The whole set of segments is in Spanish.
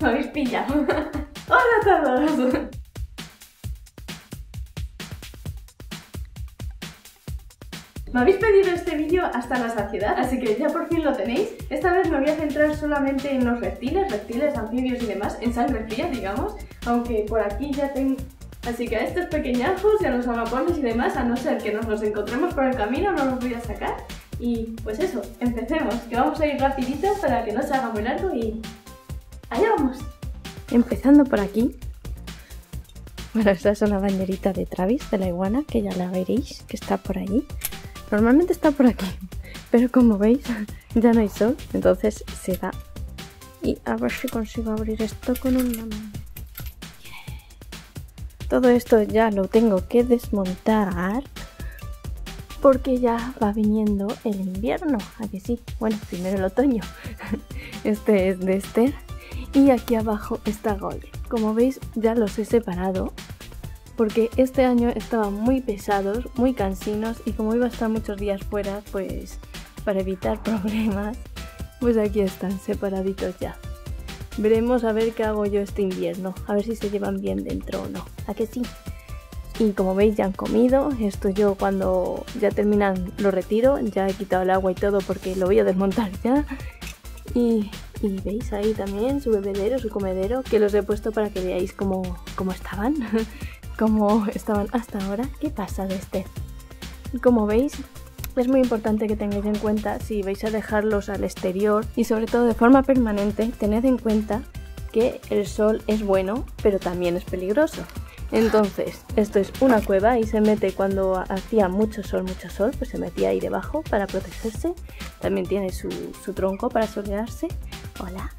Me habéis pillado. ¡Hola a todos! Me habéis pedido este vídeo hasta la saciedad, así que ya por fin lo tenéis. Esta vez me voy a centrar solamente en los reptiles, anfibios y demás, en sangre fría, digamos, aunque por aquí ya tengo... Así que a estos pequeñajos y a los amapones y demás, a no ser que nos los encontremos por el camino, no los voy a sacar. Y pues eso, empecemos, que vamos a ir rapidito para que no se haga muy largo y... ¡allá vamos! Empezando por aquí... Bueno, esta es una bañerita de Travis, de la iguana, que ya la veréis, que está por allí. Normalmente está por aquí, pero como veis ya no hay sol, entonces se da. Y a ver si consigo abrir esto con una mano. Todo esto ya lo tengo que desmontar porque ya va viniendo el invierno, ¿a que sí? Bueno, primero el otoño. Este es de Esther y aquí abajo está Goyle. Como veis ya los he separado, porque este año estaban muy pesados, muy cansinos, y como iba a estar muchos días fuera, pues para evitar problemas, pues aquí están separaditos ya. Veremos a ver qué hago yo este invierno, a ver si se llevan bien dentro o no, ¿a que sí? Y como veis ya han comido, esto yo cuando ya terminan lo retiro, ya he quitado el agua y todo porque lo voy a desmontar ya. Y veis ahí también su bebedero, su comedero, que los he puesto para que veáis cómo estaban. Como estaban hasta ahora, ¿qué pasa de este? Como veis, es muy importante que tengáis en cuenta si vais a dejarlos al exterior y sobre todo de forma permanente, tened en cuenta que el sol es bueno, pero también es peligroso. Entonces, esto es una cueva y se mete cuando hacía mucho sol, pues se metía ahí debajo para protegerse. También tiene su tronco para solearse. Hola.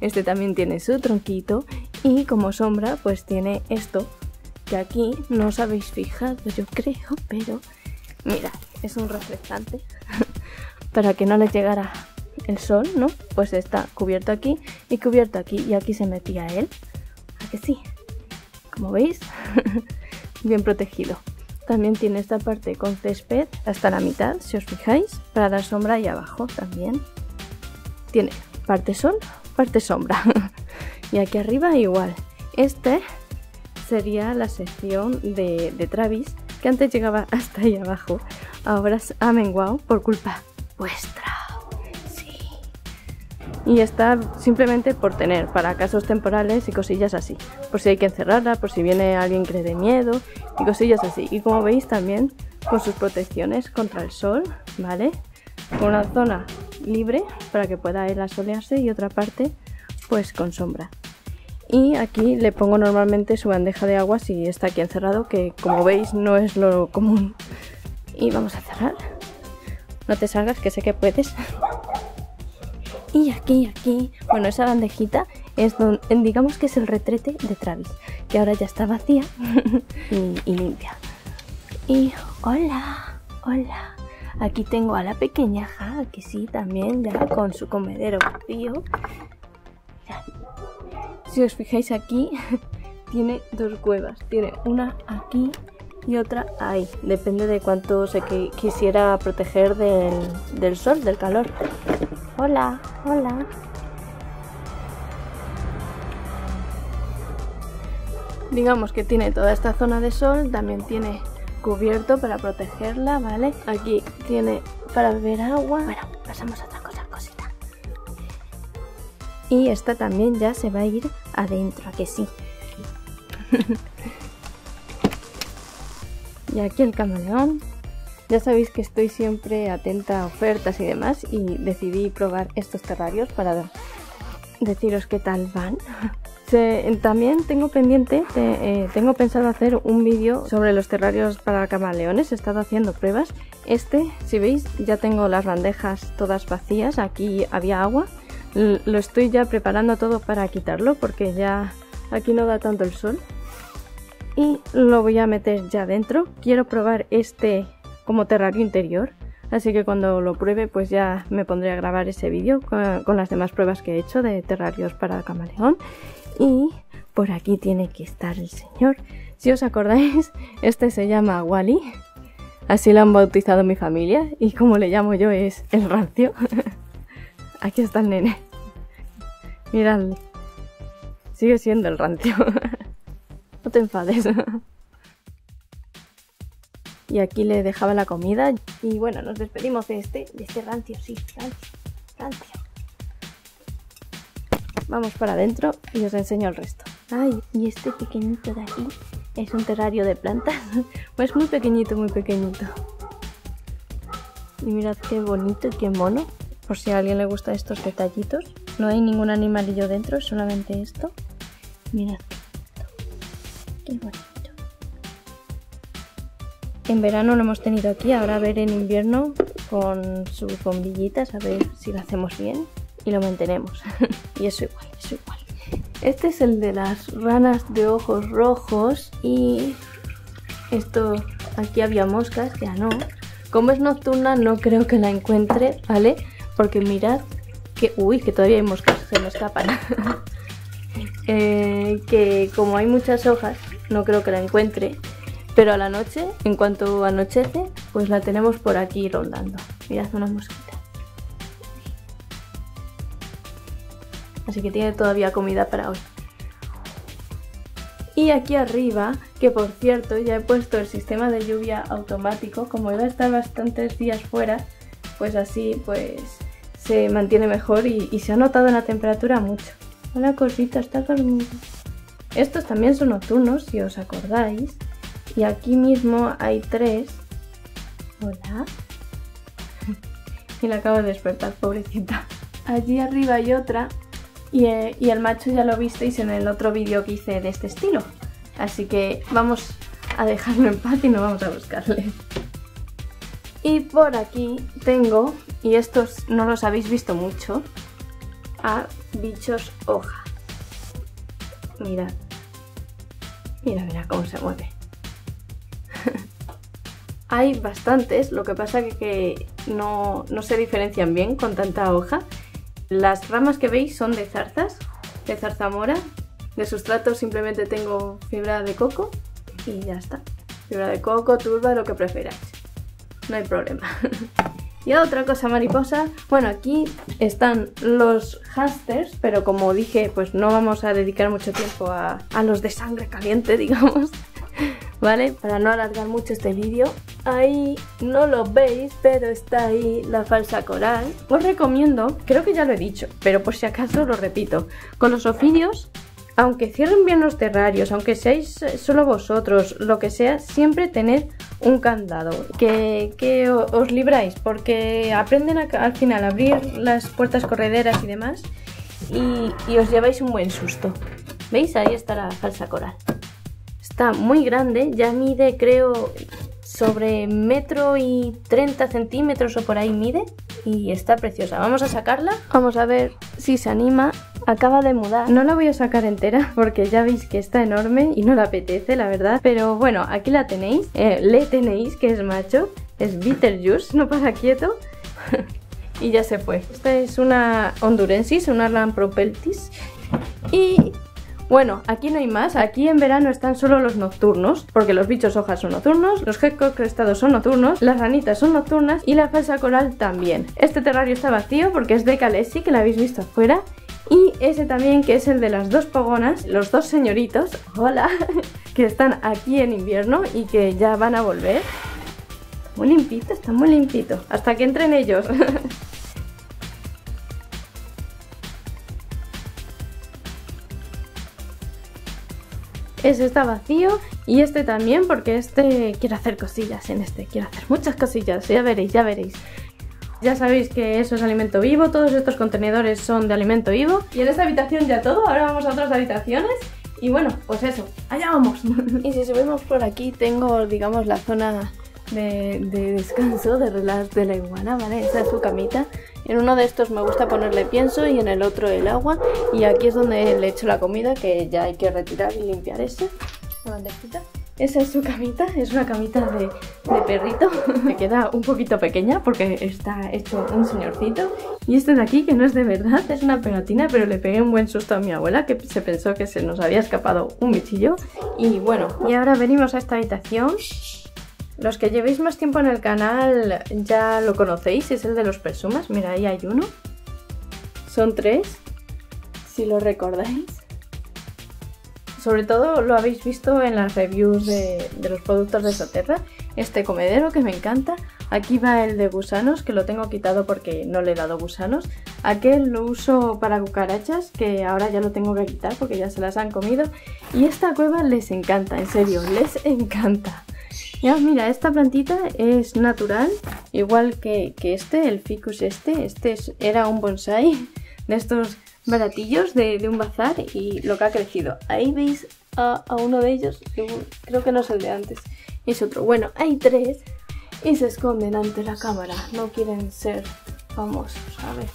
Este también tiene su tronquito y como sombra pues tiene esto, que aquí no os habéis fijado yo creo, pero mirad, es un reflectante para que no le llegara el sol, ¿no? Pues está cubierto aquí y aquí se metía él, ¿a que sí? Como veis, bien protegido. También tiene esta parte con césped hasta la mitad, si os fijáis, para dar sombra y abajo también. Tiene parte sol, parte sombra. Y aquí arriba igual. Este sería la sección de Travis, que antes llegaba hasta ahí abajo. Ahora ha menguado por culpa vuestra. Sí. Y está simplemente por tener, para casos temporales y cosillas así. Por si hay que encerrarla, por si viene alguien que le dé miedo y cosillas así. Y como veis también con sus protecciones contra el sol, ¿vale? Con una zona libre para que pueda él asolearse y otra parte pues con sombra. Y aquí le pongo normalmente su bandeja de agua si está aquí encerrado, que como veis no es lo común. Y vamos a cerrar, no te salgas que sé que puedes. Y aquí, bueno, esa bandejita es donde, digamos que es el retrete de Travis, que ahora ya está vacía y limpia. Y hola. Aquí tengo a la pequeñaja, aquí sí, también, ya con su comedero vacío. Si os fijáis aquí, tiene dos cuevas. Tiene una aquí y otra ahí. Depende de cuánto se quisiera proteger del sol, del calor. Hola. Digamos que tiene toda esta zona de sol, también tiene... cubierto para protegerla, ¿vale? Aquí tiene para beber agua. Bueno, pasamos a otra cosita. Y esta también ya se va a ir adentro, ¿a que sí? Y aquí el camaleón. Ya sabéis que estoy siempre atenta a ofertas y demás y decidí probar estos terrarios para deciros qué tal van. También tengo pendiente, tengo pensado hacer un vídeo sobre los terrarios para camaleones. He estado haciendo pruebas. Si veis, ya tengo las bandejas todas vacías. Aquí había agua. Lo estoy ya preparando todo para quitarlo porque ya aquí no da tanto el sol. Y lo voy a meter ya dentro. Quiero probar este como terrario interior. Así que cuando lo pruebe pues ya me pondré a grabar ese vídeo con las demás pruebas que he hecho de terrarios para camaleón. Y por aquí tiene que estar el señor. Si os acordáis, este se llama Wally. Así lo han bautizado mi familia. Y como le llamo yo es el rancio. Aquí está el nene. Miradle. Sigue siendo el rancio. No te enfades. Y aquí le dejaba la comida. Y bueno, nos despedimos de este rancio. Sí, rancio. Vamos para adentro y os enseño el resto. Ay, y este pequeñito de aquí es un terrario de plantas. Pues muy pequeñito, muy pequeñito. Y mirad qué bonito y qué mono. Por si a alguien le gustan estos detallitos. No hay ningún animalillo dentro, es solamente esto. Mirad qué bonito. En verano lo hemos tenido aquí, ahora a ver en invierno con sus bombillitas, a ver si lo hacemos bien y lo mantenemos. Y eso igual, eso igual. Este es el de las ranas de ojos rojos y esto, aquí había moscas, ya no. Como es nocturna no creo que la encuentre, ¿vale? Porque mirad que... Uy, que todavía hay moscas, se me escapan. Que como hay muchas hojas, no creo que la encuentre. Pero a la noche, en cuanto anochece, pues la tenemos por aquí rondando. Mirad unas mosquitas. Así que tiene todavía comida para hoy. Y aquí arriba, que por cierto ya he puesto el sistema de lluvia automático, como iba a estar bastantes días fuera, pues así pues se mantiene mejor y se ha notado en la temperatura mucho. Hola cosita, está dormida. Estos también son nocturnos, si os acordáis. Y aquí mismo hay tres. Hola. Y la acabo de despertar, pobrecita. Allí arriba hay otra. Y el macho ya lo visteis en el otro vídeo que hice de este estilo. Así que vamos a dejarlo en paz y no vamos a buscarle. Y por aquí tengo, y estos no los habéis visto mucho, a bichos hoja. Mirad. Mira, mira cómo se mueve. Hay bastantes, lo que pasa que no se diferencian bien con tanta hoja. Las ramas que veis son de zarzas, de zarzamora, de sustrato simplemente tengo fibra de coco y ya está. Fibra de coco, turba, lo que preferáis, no hay problema. Y otra cosa mariposa, bueno aquí están los hasters, pero como dije pues no vamos a dedicar mucho tiempo a los de sangre caliente, digamos. ¿Vale? Para no alargar mucho este vídeo. Ahí no lo veis, pero está ahí la falsa coral. Os recomiendo, creo que ya lo he dicho, pero por si acaso lo repito. Con los ofirios, aunque cierren bien los terrarios, aunque seáis solo vosotros, lo que sea, siempre tened un candado. Que os libráis, porque aprenden al final a abrir las puertas correderas y demás. Y os lleváis un buen susto. ¿Veis? Ahí está la falsa coral. Está muy grande, ya mide creo sobre 1,30 m o por ahí mide y está preciosa. Vamos a sacarla, vamos a ver si se anima. Acaba de mudar, no la voy a sacar entera porque ya veis que está enorme y no la apetece la verdad. Pero bueno, aquí la tenéis, le tenéis que es macho, es Bitterjuice, no para quieto. Y ya se fue. Esta es una hondurensis, una lampropeltis y... Bueno, aquí no hay más, aquí en verano están solo los nocturnos, porque los bichos hojas son nocturnos, los geckos crestados son nocturnos, las ranitas son nocturnas y la falsa coral también. Este terrario está vacío porque es de Kaleshi, que la habéis visto afuera, y ese también que es el de las dos pogonas, los dos señoritos, hola, que están aquí en invierno y que ya van a volver. Muy limpito, está muy limpito, hasta que entren ellos. Ese está vacío y este también porque este quiere hacer cosillas en este, quiere hacer muchas cosillas, ya veréis, ya veréis. Ya sabéis que eso es alimento vivo, todos estos contenedores son de alimento vivo. Y en esta habitación ya todo, ahora vamos a otras habitaciones y bueno, pues eso, allá vamos. Y si subimos por aquí tengo, digamos, la zona de descanso, de relax de la iguana, ¿vale? Esa es su camita. En uno de estos me gusta ponerle pienso y en el otro el agua. Y aquí es donde le echo la comida, que ya hay que retirar y limpiar ese. La bandejita. Esa es su camita, es una camita de perrito. Me queda un poquito pequeña porque está hecho un señorcito. Y este de aquí, que no es de verdad, es una pegatina, pero le pegué un buen susto a mi abuela que se pensó que se nos había escapado un bichillo. Y bueno, y ahora venimos a esta habitación. Los que llevéis más tiempo en el canal ya lo conocéis, es el de los presumas. Mira, ahí hay uno. Son tres, si lo recordáis. Sobre todo lo habéis visto en las reviews de los productos de Soterra. Este comedero que me encanta. Aquí va el de gusanos, que lo tengo quitado porque no le he dado gusanos. Aquel lo uso para cucarachas, que ahora ya lo tengo que quitar porque ya se las han comido. Y esta cueva les encanta, en serio, les encanta. Ya, mira, esta plantita es natural, igual que este, el ficus este. Este era un bonsai de estos baratillos de un bazar y lo que ha crecido. Ahí veis a uno de ellos, que creo que no es el de antes, es otro. Bueno, hay tres y se esconden ante la cámara, no quieren ser famosos, a ver.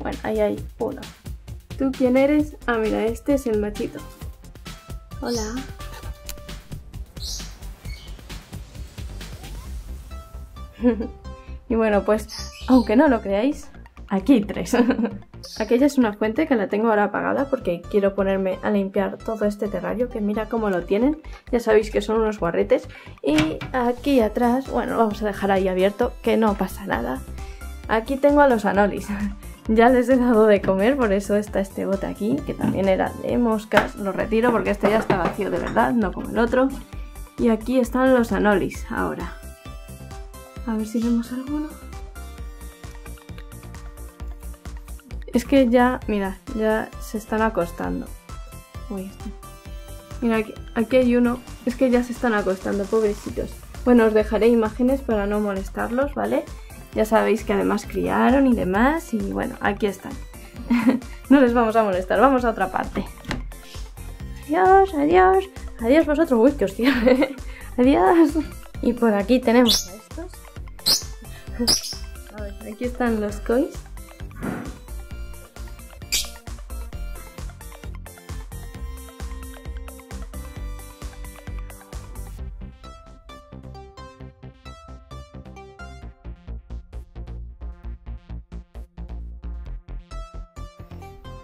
Bueno, ahí hay uno. ¿Tú quién eres? Ah, mira, este es el machito. Hola. Y bueno, pues, aunque no lo creáis, aquí hay tres. Aquella es una fuente que la tengo ahora apagada porque quiero ponerme a limpiar todo este terrario, que mira cómo lo tienen. Ya sabéis que son unos guarretes. Y aquí atrás, bueno, lo vamos a dejar ahí abierto, que no pasa nada. Aquí tengo a los anolis. Ya les he dado de comer, por eso está este bote aquí, que también era de moscas. Lo retiro porque este ya está vacío de verdad, no como el otro. Y aquí están los anolis ahora. A ver si vemos alguno. Es que ya, mira, ya se están acostando. Uy, este. Mira, aquí hay uno. Es que ya se están acostando, pobrecitos. Bueno, os dejaré imágenes para no molestarlos, ¿vale? Ya sabéis que además criaron y demás. Y bueno, aquí están. No les vamos a molestar, vamos a otra parte. Adiós, adiós. Adiós vosotros. Uy, que os tío. Adiós. Y por aquí tenemos... A ver, aquí están los kois.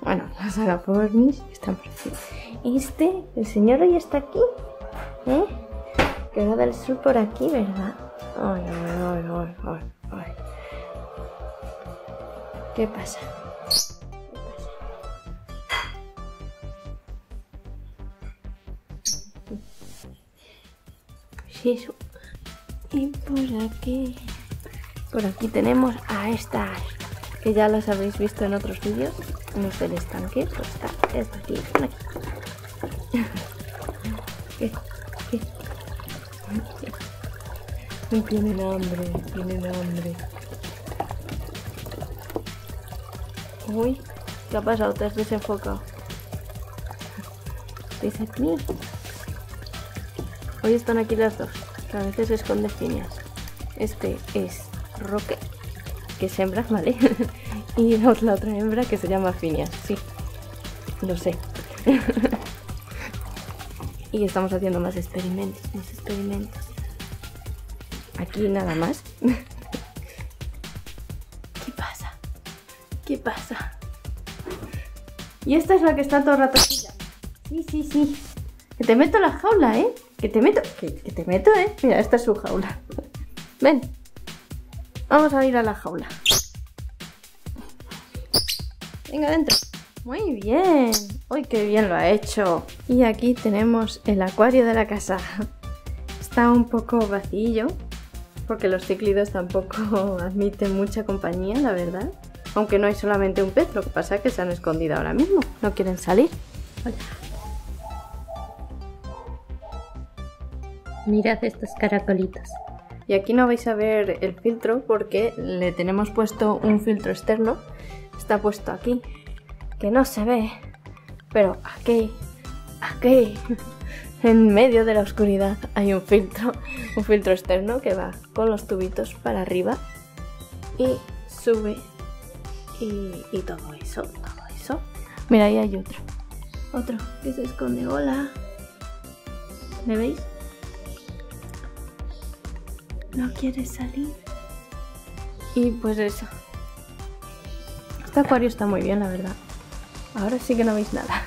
Bueno, las agapornis están por aquí. Este, el señor hoy está aquí, ¿eh? Que hora del sur por aquí, ¿verdad? Ay, ay, ay, ay, ay. ¿Qué pasa? ¿Qué pasa? Pues eso. Y por aquí tenemos a estas, que ya las habréis visto en otros vídeos. No es el estanque, pues está aquí. ¿Qué? Tienen hambre, tienen hambre. Uy, ¿qué ha pasado? Te has desenfocado. ¿Estáis aquí? Hoy están aquí las dos, que a veces se esconde Finias. Este es Roque, que es hembra, ¿vale? Y la otra hembra que se llama Finias, sí. Lo sé. Y estamos haciendo más experimentos, más experimentos. Aquí nada más. ¿Qué pasa? ¿Qué pasa? Y esta es la que está todo el rato. Sí, sí, sí. Que te meto en la jaula, ¿eh? Que te meto. Que te meto, ¿eh? Mira, esta es su jaula. Ven. Vamos a ir a la jaula. Venga, dentro. Muy bien. Uy, qué bien lo ha hecho. Y aquí tenemos el acuario de la casa. Está un poco vacío, porque los cíclidos tampoco admiten mucha compañía, la verdad. Aunque no hay solamente un pez, lo que pasa es que se han escondido ahora mismo. No quieren salir. Hola. Mirad estos caracolitos. Y aquí no vais a ver el filtro porque le tenemos puesto un filtro externo. Está puesto aquí, que no se ve, pero aquí... En medio de la oscuridad hay un filtro externo que va con los tubitos para arriba y sube y todo eso, todo eso. Mira, ahí hay otro. Otro que se esconde. Hola. ¿Me veis? No quiere salir. Y pues eso. Este acuario está muy bien, la verdad. Ahora sí que no veis nada.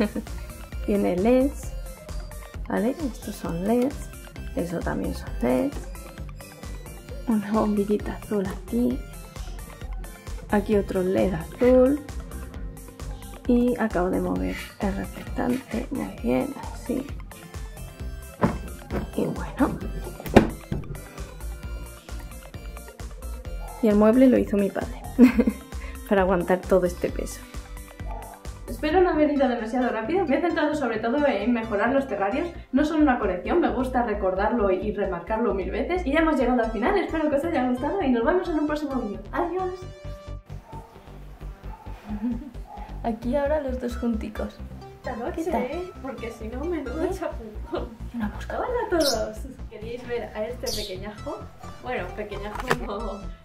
Tiene LEDs. ¿Vale? Estos son LEDs, eso también son LEDs, una bombillita azul aquí, aquí otro LED azul, y acabo de mover el reflectante muy bien, así. Y bueno, y el mueble lo hizo mi padre para aguantar todo este peso. Espero no haber ido demasiado rápido. Me he centrado sobre todo en mejorar los terrarios. No son una colección, me gusta recordarlo y remarcarlo 1000 veces. Y ya hemos llegado al final, espero que os haya gustado y nos vemos en un próximo vídeo. ¡Adiós! Aquí ahora los dos junticos. Esta noche, porque si no, menudo chapuzón. Y una mosca. ¡Hola a todos! ¿Queréis ver a este pequeñajo? Bueno, pequeñajo no...